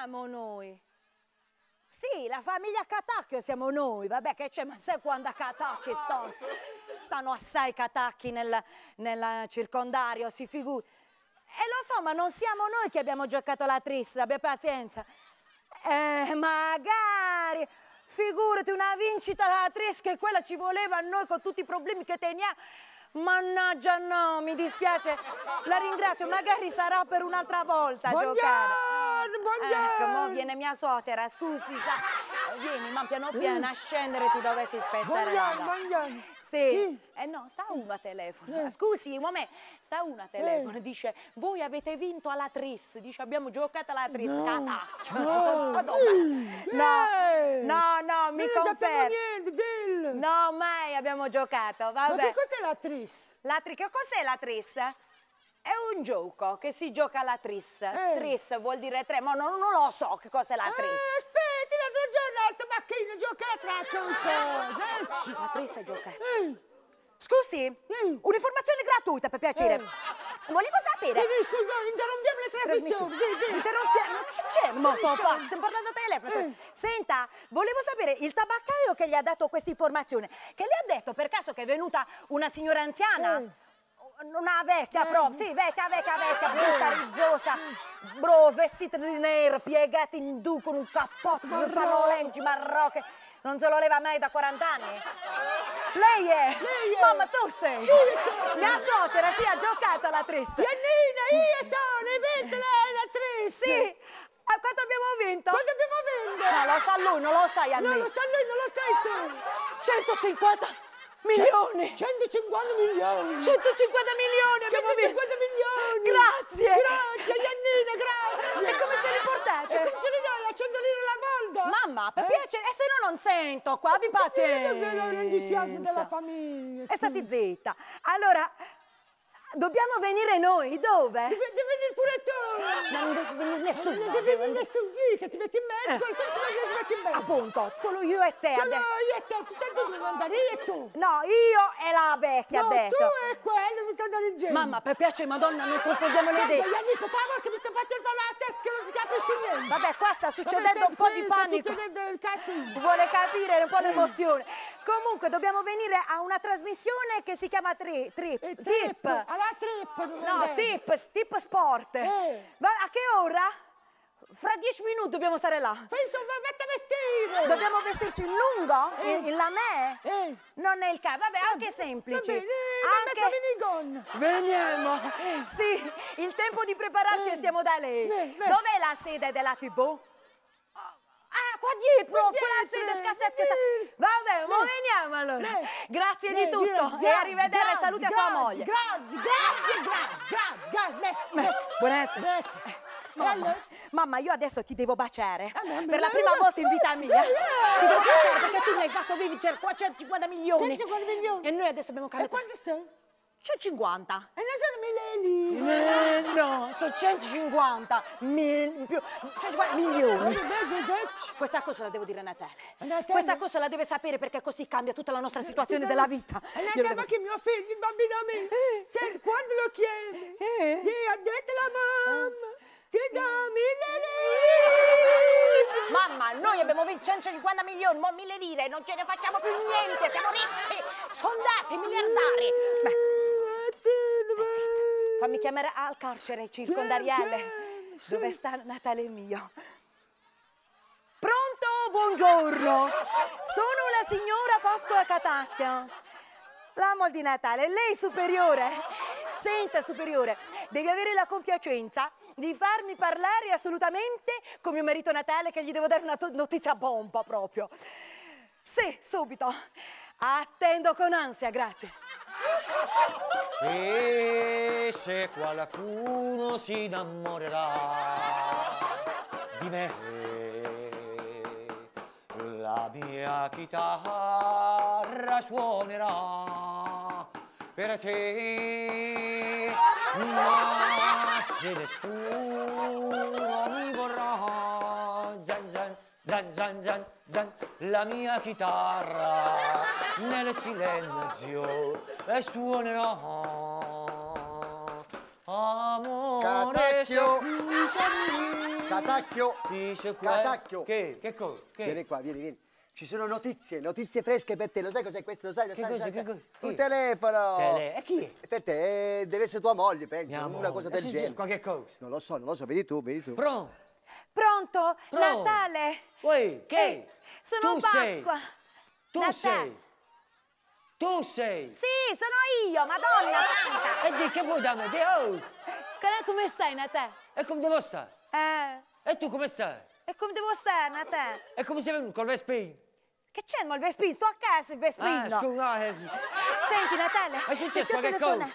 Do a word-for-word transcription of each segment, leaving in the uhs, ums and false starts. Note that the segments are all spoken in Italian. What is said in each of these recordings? siamo noi? Sì, la famiglia Catacchio siamo noi. Vabbè, che c'è, ma sai quando a Catacchi stanno? Stanno assai Catacchi nel, nel circondario, si figuri. E lo so, ma non siamo noi che abbiamo giocato la trissa, abbia pazienza. Eh, magari, figurati, una vincita alla trissa, che quella ci voleva a noi con tutti i problemi che teniamo. Mannaggia, no, mi dispiace, la ringrazio, magari sarà per un'altra volta a giocare. Buongiorno. Ecco, mo viene mia suocera, scusi, sa. Vieni, ma piano piano mm. a scendere tu dove si spezza. Buongiorno, buongiorno. Sì, eh no, sta uno a telefono, eh. scusi, un momento, sta uno a telefono, eh. dice, voi avete vinto alla tris, dice, abbiamo giocato alla tris, no. Catacchio. No. No. Eh. no, no, mi confermo. Non sappiamo niente, Jill. No, mai abbiamo giocato, vabbè. Ma che cos'è la tris? La tris, che cos'è la tris? È un gioco che si gioca alla tris, eh. tris vuol dire tre, ma non, non lo so che cos'è la tris. Eh, aspetti, l'altro giorno al tabacchino gioca a traccia, non so. La tris è giocata. Eh. Scusi, eh. un'informazione gratuita per piacere. Eh. Volevo sapere. Eh, scusa, interrompiamo le trasmissioni. Eh. Interrompiamo, ma che c'è? Ma papà, stiamo parlando a telefono. Eh. Senta, volevo sapere, il tabaccaio che gli ha dato questa informazione, che le ha detto per caso che è venuta una signora anziana? Eh. Una vecchia, proprio, sì, vecchia, vecchia, vecchia, brutta, rizzosa, bro, vestita di nero, piegata in du con un cappotto, un panolengi marrocche, non se lo leva mai da quaranta anni? Lei è? Lei è. Mamma, tu sei? Io sono! Mia suocera, sì, ha giocato alla tris. Giannino, io sono, hai vinto la tris! Sì! E quanto abbiamo vinto? Quanto abbiamo vinto? No, lo sa lui, non lo sai a me. No, lo sa lui, non lo sai tu! centocinquanta milioni! centocinquanta milioni! centocinquanta milioni abbiamo vinto! centocinquanta milioni! Grazie! Grazie, Giannino, grazie! E come ce li portate? E come ce li dai? A cento lire la volta! Mamma, per eh? piacere! E se no non sento qua, vi pazienza! L'entusiasmo della famiglia! E stati zitta! Allora, dobbiamo venire noi, dove? Deve venire pure tu! Ma non deve venire nessuno! Non deve venire nessuno, che si mette in mezzo! Eh. Appunto, solo io e te. Solo io e te, tanto tu devi andare io e tu. No, io e la vecchia no, ha detto. No, tu e quello, mi stanno leggendo. Mamma, per piacere, madonna, non confondiamo le idee. Gianni, per favore, che mi sta facendo il palo alla testa, che non si capisce niente. Vabbè, qua sta succedendo Vabbè, un po' di panico. Sta succedendo il casino. Vuole capire un po' l'emozione. Comunque, dobbiamo venire a una trasmissione che si chiama tri, Trip. Eh, T I P. Alla T I P. No, T I P, T I P Sport. Eh. Va, a che ora? Fra dieci minuti dobbiamo stare là. Penso una vetta vestire. Dobbiamo vestirci in lungo? Eh. In, in lamè? Eh. Non è il caso. Vabbè, eh. anche semplici. Va bene, anche... minigon. Veniamo. Eh. Sì, il tempo di prepararci eh. e stiamo da lei. Eh. Dov'è la sede della tivù? Oh. Ah, qua dietro, qua quella sede scassetta eh. che sta... Vabbè, eh. ma veniamo allora. Eh. Grazie eh. di tutto grazie. e arrivederci e saluti a sua moglie. Grazie, grazie, grazie, grazie. Buonasera. Grazie. Mamma, mamma, io adesso ti devo baciare ah, per la prima volta in vita mia. Ti devo baciare perché tu mi hai fatto vincere centocinquanta milioni. centocinquanta milioni. E noi adesso abbiamo cambiato. E quanti sono? centocinquanta. E non sono mille lire. No, sono centocinquanta milioni. Questa cosa la devo dire a Natale. Natale. Questa cosa la deve sapere perché così cambia tutta la nostra situazione della vita. E Natale fa che mio figlio, il bambino mio, se, quando lo chiede, eh. dite alla mamma. Ti do mille lire! Mamma, noi abbiamo vinto centocinquanta milioni, ma mille lire, non ce ne facciamo più niente, siamo ricchi, sfondati, miliardari! Beh, zitta, fammi chiamare al carcere circondariale, dove sta Natale mio. Pronto? Buongiorno! Sono la signora Pasqua Catacchio, l'amo di Natale, lei superiore? Senta, superiore, devi avere la compiacenza di farmi parlare assolutamente con mio marito Natale, che gli devo dare una notizia bomba proprio. Sì, subito. Attendo con ansia, grazie. E se qualcuno si innamorerà di me, la mia chitarra suonerà per te. Ma se nessuno mi vorrà, zan zan, zan zan zan zan, la mia chitarra nel silenzio e suonerà. Amore, Catacchio, Catacchio. Dice qua. Catacchio. Che? Che cosa? Che? Vieni qua, vieni, vieni. Ci sono notizie, notizie fresche per te. Lo sai cos'è questo? Lo sai, lo che sai, cosa, lo sai. Che cosa? Un telefono. Tele... E chi è? Per te deve essere tua moglie, penso. Mia una cosa del genere. Qualche cosa. Non lo so, non lo so. Vedi tu, vedi tu. Pronto? Pronto? Pronto. Natale. Uè, che? Eh, sono tu Pasqua. Sei. Tu Natale. Sei. Tu sei? Sì, sono io, madonna santa! E di che vuoi da me? Oh. Come stai, Natale? E come devo stare? Eh. E tu come stai? E come devo stare, Natale? E come sei venuto col Vespino? Che c'è, ma il Vespino? Sto a casa, il Vespino! Ah, scusa. Senti, Natale. È successo qualche cosa?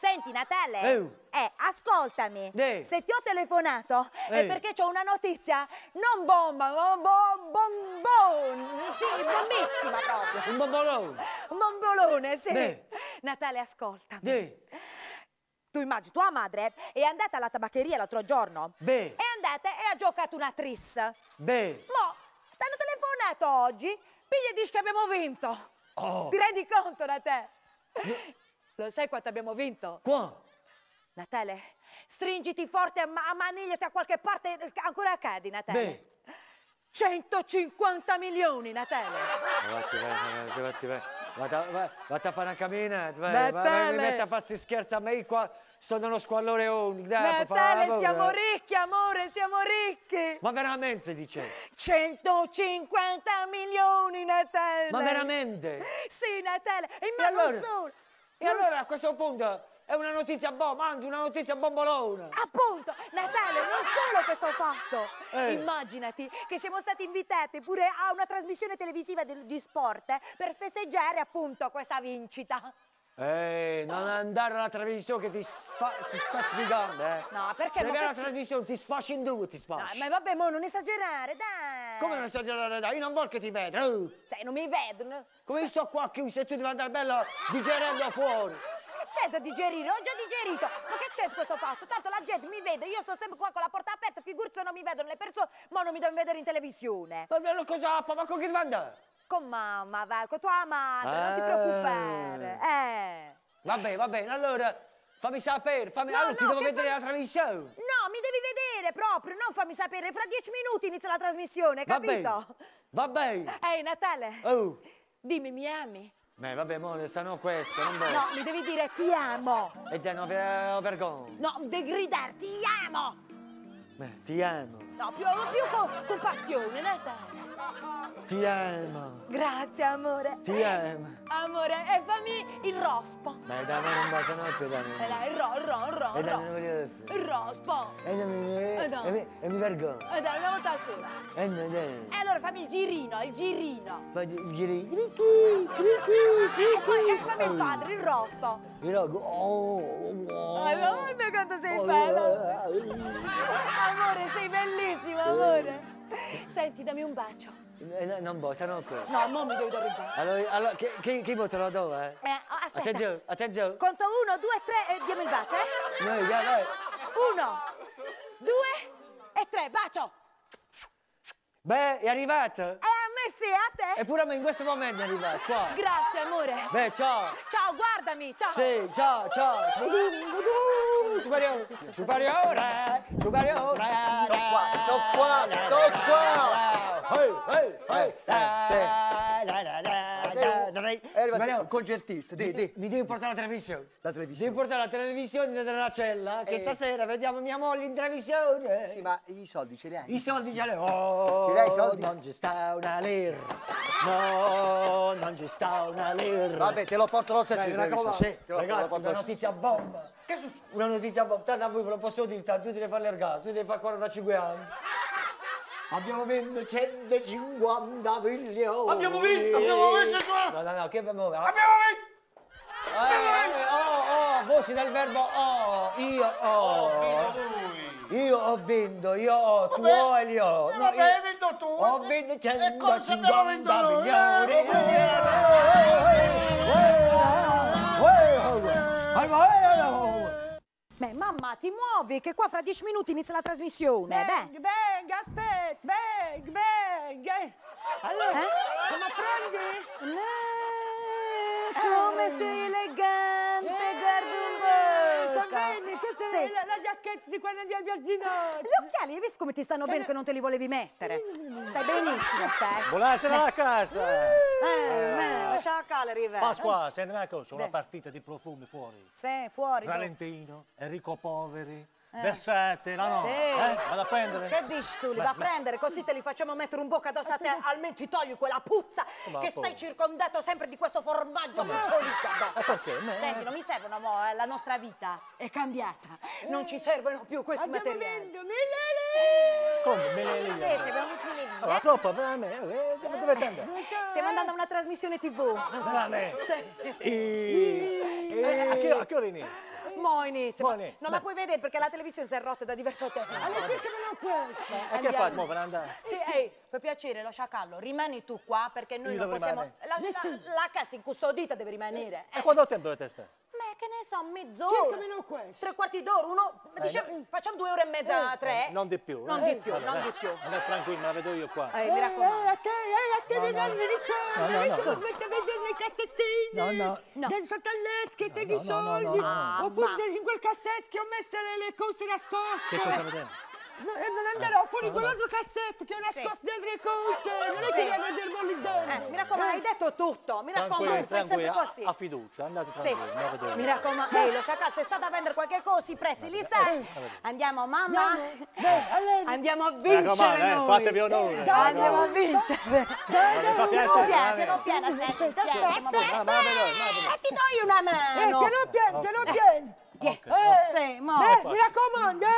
Senti, Natale. Eh. eh, ascoltami. Eh. Se ti ho telefonato eh. è perché c'ho una notizia. Non bomba, ma bo bombon. Sì, bombissima proprio. Un bombolone. Un bombolone, sì. Eh. Natale, ascoltami. Eh. Tu immagini, tua madre è andata alla tabaccheria l'altro giorno. Eh. È andata e ha giocato una tris. Eh. Mo, ti hanno telefonato oggi, piglia e dici che abbiamo vinto. Oh. Ti rendi conto, Natale? Eh. Lo sai quanto abbiamo vinto? Qua! Natale, stringiti forte, ammanigliati a qualche parte, ancora cadi, Natale. Beh. centocinquanta milioni, Natale. Vatti, vai, vatti, vai. Vatti a fare una camminata, vai. Natale. Mi metti a fare sti scherzi a me qua, sto nello squallore. Oh, dai, Natale, papà, siamo ricchi, amore, siamo ricchi. Ma veramente, dice? centocinquanta milioni, Natale. Ma veramente? Sì, Natale, e ma non solo. E allora a questo punto è una notizia bomba, anzi una notizia bombolona. Appunto, Natale, non solo questo fatto. Eh. Immaginati che siamo stati invitati pure a una trasmissione televisiva di, di sport eh, per festeggiare appunto questa vincita. Eh, non andare alla trasmissione che ti spacci di gambe, eh. No, perché se viene alla trasmissione ti sfasci in due, ti sfasci. No, ma vabbè, mo non esagerare, dai. Come non esagerare, dai? Io non voglio che ti vedo. Uh. Cioè, non mi vedo. No. Come io sto qua che se tu devi andare bello digerendo fuori. Che c'è da digerire? Ho già digerito. Ma che c'è questo fatto? Tanto la gente mi vede, io sto sempre qua con la porta aperta, figurati se non mi vedono le persone, ma non mi devono vedere in televisione. Ma bello cosa, ma con chi devi andare? Con mamma, vai, con tua madre, ah. non ti preoccupare. Eh. Va bene, va bene, allora fammi sapere, fammi... No, allora no, ti devo vedere fa... la trasmissione. No, mi devi vedere proprio, non fammi sapere, fra dieci minuti inizia la trasmissione, capito? Va bene. Ehi, hey, Natale, oh. dimmi, mi ami? Beh, vabbè, mo, stanno questo, non posso. No, mi devi dire ti amo. E dai, no, vergogna. No, devi gridare, ti amo. Beh, ti amo. No, più, più con, con passione, Natale. Ti amo. Grazie, amore. Ti amo. Amore, e fammi il rospo. Beh, dammi un bacio, no, più dammi. E dai, il ro, il ro, il ro, il ro. Il rospo. E non mi vergogno. E dai, una volta sola. E non dai. E allora fammi il girino, il girino. Ma il girino. Criqui, criqui, criqui. E fammi il padre, il rospo. Il rospo. Oh, amore, quanto sei bello. Amore, sei bellissimo, amore. Senti, dammi un bacio. No, non posso, non ancora. No, mo mi devi dare un bacio. Allora, allora che, che, che io te lo do, eh? eh aspetta. Attenzione, attenzione. Conto uno, due, tre e diamo il bacio, eh? Noi, dai, dai. Uno, due e tre, bacio. Beh, è arrivato? Eh, a me sì, a te. Eppure a me in questo momento è arrivato, qua. Grazie, amore. Beh, ciao. Ciao, guardami, ciao. Sì, ciao, ciao. Superiore, superiore, superiore. Sto qua, sto qua, sto qua. Ehi, ehi, ehi. Sì. È arrivato un concertista. Dì, dì. Mi devi portare la televisione. La televisione. Devi portare la televisione nella cella, che stasera vediamo mia moglie in televisione. Sì, ma i soldi ce li hai? I soldi ce li hai. Oh, ce li hai i soldi? Non ci sta una lira. No, non ci sta una lira. Vabbè, te lo porto lo stesso. Sì, ragazzi, una notizia bomba. Che succede? Una notizia bomba, tanto a voi ve lo posso dire, tanto tu devi fare l'ergato, tu devi fare quarantacinque anni. Abbiamo vinto centocinquanta milioni. Abbiamo vinto, abbiamo vinto qua. No, no, no, che abbiamo vinto? Abbiamo vinto! Eh, abbiamo vinto. Oh, oh, voci del verbo oh, io oh. Ho vinto io ho vinto, io ho, tu ho e li ho. No, vabbè, hai vinto tu. Ho vinto centocinquanta milioni. Beh, mamma, ti muovi, che qua fra dieci minuti inizia la trasmissione. Bang, beh. bang, aspetta, bang, bang. Allora, eh? come prendi? Eh, come eh. sei elegante, eh. guarda un po'. Sì, dai. La, la giacchetta di quella di Albertino. Gli occhiali, hai visto come ti stanno bene che non te li volevi mettere? Stai benissimo, stai. Buonasera a casa. Eh, ciao Calerive. Pasqua, senti una cosa, c'è una partita di profumi fuori. Sì, fuori. Valentino, Enrico Poveri. Eh. Versate, no, no, sì. eh? Vado a prendere. Che dici tu? Li va a prendere, così te li facciamo mettere un bocca addosso a te, almeno ti togli quella puzza ma che poi. Stai circondato sempre di questo formaggio mazzolito addosso. Ma senti, non mi servono, mo, eh, la nostra vita è cambiata, non ci servono più questi abbiamo materiali. Abbiamo come? Mille lire? Sì, sì, abbiamo vinto mille lire. Allora, troppo, veramente, eh, dove dovete andare? Stiamo andando a una trasmissione tivù. Veramente? Sì. E... E... A, che, a che ora inizia? Mo inizia, mo inizia. Non ma... la puoi vedere perché la televisione... La televisione si è rotta da diverso tempo. Allora cercamelo questo. E che fai? Mo per andare? Sì, ehi, per piacere, lo sciacallo, rimani tu qua perché noi non possiamo... La, la, la casa incustodita deve rimanere. Eh. E quanto tempo dovete stare? Ma che ne so, mezz'ora. Cercamelo questo. Tre quarti d'ora, uno... Eh, diciamo, no. Facciamo due ore e mezza, eh, tre. Non di più. Non eh. di più, eh, non eh. di più. Andate tranquillo, me la vedo io qua. Eh, eh mi raccomando. Eh, a te, eh, a te, no, non mi ricordo. Come stai vedendo i cassettini? No, no. no. Del sottalesche, te di soldi. Oppure in quel cassetto che ho messo le cose. Si nascoste! Che cosa vedete? No, eh, non andare, ho pure quell'altro cassetto che è nascosto sì. dentro le cose! Non è sì. che devi vederlo lì dentro! Eh, mi raccomando, eh. hai detto tutto! Mi raccomando, fai sempre così! A, a fiducia, andate tranquilli! Sì. Mi raccomando, ehi, lo sciacallo, se state a vendere qualche cosa, i prezzi li sai! Andiamo, mamma! Andiamo a vincere! Noi. Fatevi onore! Dai, andiamo a vincere! Piano piano, piano piano, senti! Ti do una mano! Piano piano, piano piano! Yeah. Okay. Eh, sì, mo. Beh, mi raccomando, eh.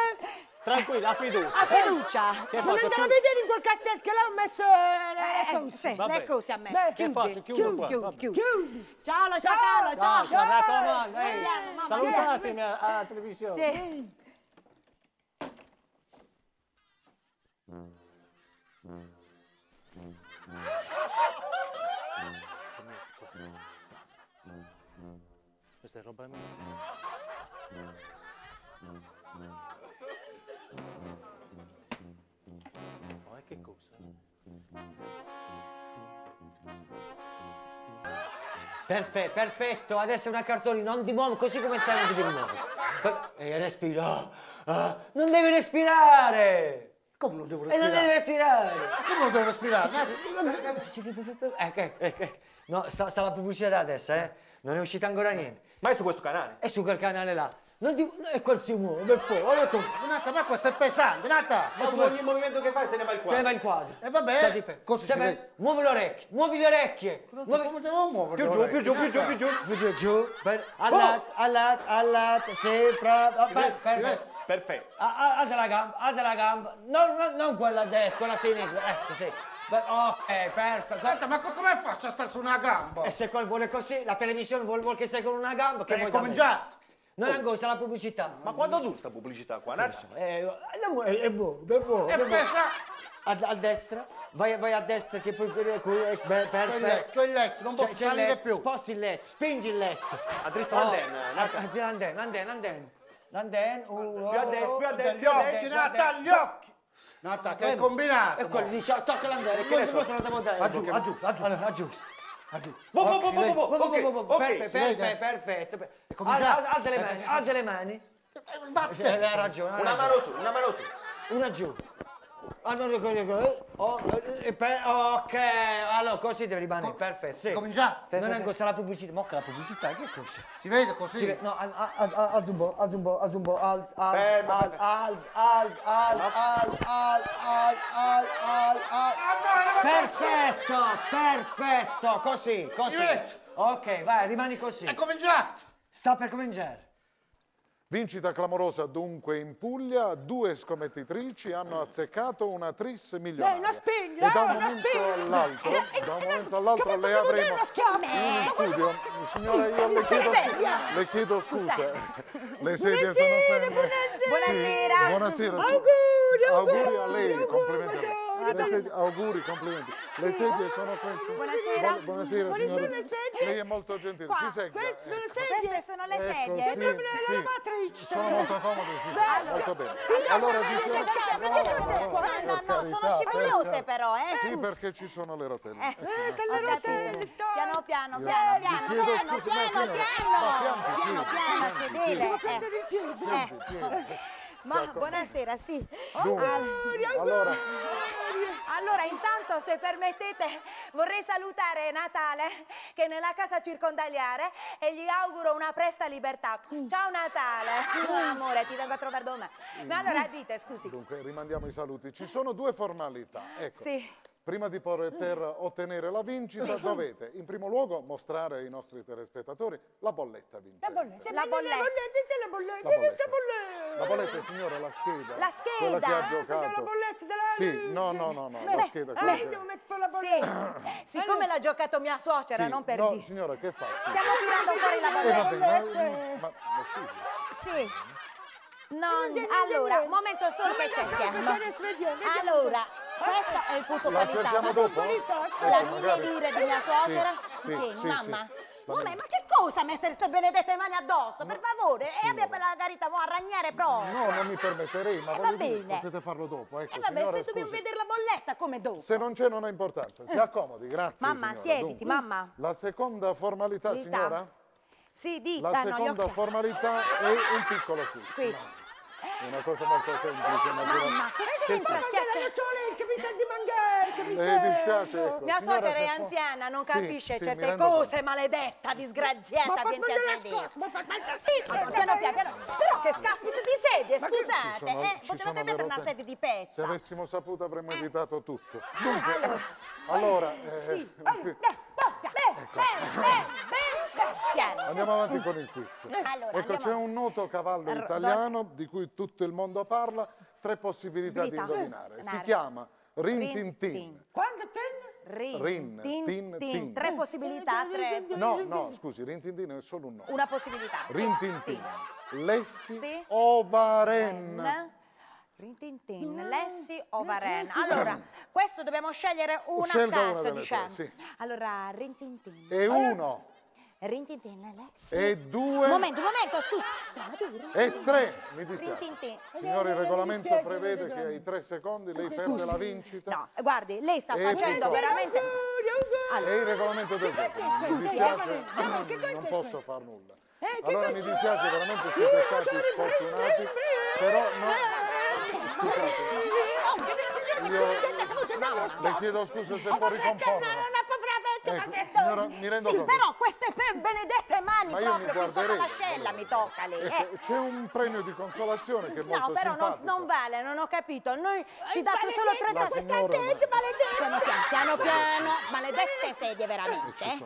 Tranquilla, a fiducia. A fiducia. Eh. Non andare a vedere in quel cassetto che l'ho messo eh, le cose. Eh, sì, le cose ha messo. Beh, chiudi, che faccio? Chiudo chiudi, qua. Chiudi, chiudi, chiudi. Ciao, lo ciao, ciao. Mi raccomando, eh. Andiamo, salutatemi alla, alla televisione. Sì. Questa è roba mia. Ma che cosa? Perfetto, perfetto, adesso una cartolina, non di nuovo, così come stai andando di nuovo. E respira. Ah, non devi respirare! Come non devo respirare? E non devi respirare! Come non devo respirare? Eh, eh, eh. No, sta, sta la pubblicità adesso, eh? Non è uscita ancora niente. Ma è su questo canale? È su quel canale là. Non ti... E quel si muove, poi, olè tu. Nata, ma questo è pesante, Nata. Ma tu ogni movimento che fai se ne va il quadro. Se ne va il quadro. E eh, vabbè, cosa si vede? Muovi le orecchie, muovi le orecchie. Muovi... Come devo muovere? Più giù, più giù, più giù, più giù. Più giù, giù. All'alto, all'alto, all'alto, sopra. Perfetto. Perfetto. Alza la gamba, alza la gamba. Non, non, non quella a destra, quella a sinistra. Ecco, eh, sì. Ok, perfetto. Aspetta, ma come faccio a stare su una gamba? E se quel vuole così, la televisione vuole che stai con una gamba, che vuoi cominciare? Non è ancora la pubblicità. Ma quando dura sta pubblicità qua? È buono, è buono. E pensa... A destra, vai a destra che poi... Perfetto. C'è il letto, non posso salire più. Sposti il letto, spingi il letto. A dritta l'antenna. L'antenna, l'antenna, l'antenna. L'antenna, uno... Più a destra, più a destra, più a destra, gli occhi. Nata, che hai combinato? E quello dice, tocca l'andare, che ne so? Aggiù, aggiù, aggiù, aggiù. Perfetto, perfetto. Alza le mani, alza le mani. Hai ragione. Una mano su, una mano su. Una giù. Ok, allora così deve rimanere, perfetto. Cominciamo. Non è questa la pubblicità, ma che la pubblicità, che cosa? Si vede così? No, alza un po', alza un po', alza un po', alza, alza, alza, alza, alza, alza, perfetto, perfetto, così, così. Ok, vai, rimani così. È cominciato. Sta per cominciare. Vincita clamorosa dunque in Puglia, due scommettitrici hanno azzeccato una tris migliore. Una spinga! E da un momento all'altro le avremo in studio. Signora, io le chiedo, le chiedo scuse. Le sedie sono quelle. Buonasera! Buonasera! Auguri a lei, complimenti a lei. le sedie, auguri, complimenti. Le sì, sedie sono queste. Buonasera. Buonasera, buonasera, le sedie. Lei è molto gentile. Qua. Si segga. Queste sono, ecco. Queste sono le sedie. Ecco, centomila sì, euro matrice. Sì. Sono molto comode, sì, sì. Allora, molto bene. Allora, no, no, no, sono scivolose però, eh. Sì, perché ci sono le rotelle. Piano piano, piano piano, piano piano, piano piano, piano piano a sedere. Ma buonasera, sì. Auguri, auguri. Allora, intanto, se permettete, vorrei salutare Natale, che è nella casa circondariale, e gli auguro una presta libertà. Ciao Natale, oh, amore, ti vengo a trovare domani. Ma allora dite, scusi. Dunque, rimandiamo i saluti. Ci sono due formalità, ecco. Sì. Prima di poter ottenere la vincita dovete in primo luogo mostrare ai nostri telespettatori la bolletta vincente. La bolletta, la bolletta, la bolletta, la bolletta, la bolletta, signora, la scheda. La scheda, quella che ha giocato. La bolletta della... Sì, no, no, no, no, la scheda. Quella che... la bolletta. Sì, siccome l'ha giocato mia suocera, sì, non per no, dire. No, signora, che fa? Stiamo tirando fuori la bolletta. Eh, vabbè, ma, ma, ma sì. Sì. No, allora, un momento solo che cerchiamo. Allora, questo è il punto qualità. La cerchiamo dopo? La mille lire di mia suocera. Sì, okay, sì, mamma. Sì. Vabbè, ma che cosa mettere queste benedette mani addosso? Per favore, sì, e abbia per la carità, vuoi arragnare proprio? No, non mi permetterei, ma eh, va bene. Dire, potete farlo dopo, ecco. E eh, vabbè, signora, se dobbiamo vedere la bolletta, come dopo? Se non c'è non ha importanza, si accomodi, grazie. Mamma, signora, siediti, dunque, mamma. La seconda formalità, Lita, signora? Sì, dita, la seconda no, formalità è un piccolo quiz. Una cosa molto semplice. Ma mamma, che c'entra? Che mi senti mangiare, che mi senti... Eh, dispiace, ecco. Mia signora, suocera è anziana, non sì, capisce sì, certe cose, maledetta, disgraziata. Ma che piano piano, piano. Però che scaspita di sedie, ma scusate. Sono, eh, potevate mettere una sedia di pezza. Se avessimo saputo avremmo eh. evitato tutto. Dunque, allora... allora eh, sì. Andiamo avanti con il quiz. Allora, ecco, c'è un noto cavallo italiano di cui tutto il mondo parla, tre possibilità Brita. di indovinare. Si chiama Rin Tin Tin. Quando Tin? Rin. Rin Tin Tin. tin. Tre possibilità, tre. No, no, scusi, Rin Tin Tin è solo un nome. Una possibilità. Rin Tin Tin. Lessi sì. Ovaren. Rin Tin Tin, Lessi Ovaren. Allora, questo dobbiamo scegliere una a caso, diciamo. Tre, sì. Allora, Rin Tin Tin. E allora, uno. Rintintin, sì. E due... Momento, momento, scusa. E tre, mi dispiace. Signori, il regolamento prevede che ai tre secondi lei perde la vincita. No, guardi, lei sta facendo veramente... Allora. E il regolamento del gioco. Scusi, non posso far nulla. Allora mi dispiace, veramente siete stati sfortunati, però no... Scusate, io le chiedo scusa se può ricomporre. Ecco, signora, mi rendo sì, conto. Però queste benedette mani ma proprio, con la mascella mi tocca lei. Eh. C'è un premio di consolazione che è molto simpatico. No, però non, non vale, non ho capito. Noi ci date solo trenta secondi. Piano piano, piano, maledette sedie veramente. Eh,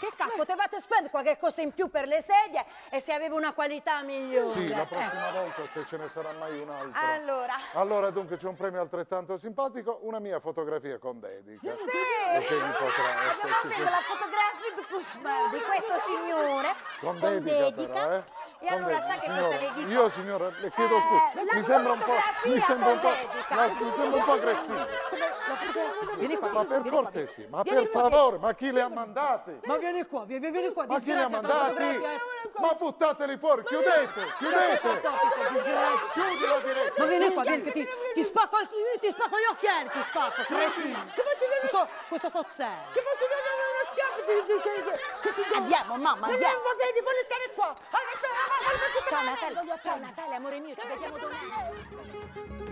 che cazzo, potevate spendere qualche cosa in più per le sedie e se aveva una qualità migliore. Sì, la prossima eh. volta se ce ne sarà mai un'altra. Allora. Allora, dunque, c'è un premio altrettanto simpatico, una mia fotografia con dedica. Sì! Che vi potrà, abbiamo sì, appena sì. la fotografia di questo signore con, con dedica. dedica però, eh. E con allora dedica. Sa che signora, cosa le dico? Io, signora, le chiedo eh, scusa. Mi sembra un po'... Mi sembra un po'... La, mi sembra un po' aggressivo. Vieni qua, ma per vieni cortesia, qua, ma per favore, ma chi le ha mandate? Ma vieni qua, vieni, vieni qua, ma chi le ha mandate? Ma buttateli fuori, ma chiudete, ma chiudete! Disgrazia. Chiudi la diretta! Ma vieni qua, vieni che ti, ti spacco gli occhiali, ti spacco! Questo, questo tozzello! Che ti danno uno schiaffo! Andiamo, mamma, andiamo! Va bene, voglio stare qua! Ciao Natale, ciao Natale, amore mio, ci vediamo domani!